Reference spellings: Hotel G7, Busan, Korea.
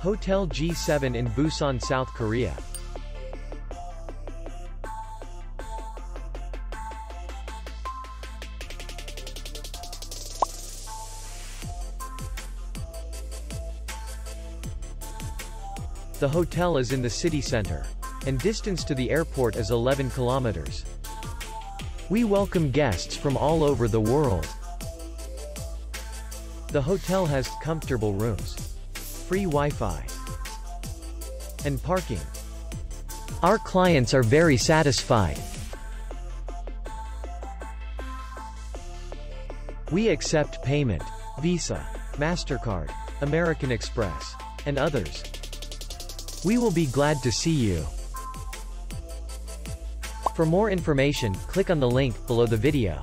Hotel G7 in Busan, South Korea. The hotel is in the city center, and distance to the airport is 11 kilometers. We welcome guests from all over the world. The hotel has comfortable rooms, free Wi-Fi, and parking. Our clients are very satisfied. We accept payment, Visa, MasterCard, American Express, and others. We will be glad to see you. For more information, click on the link below the video.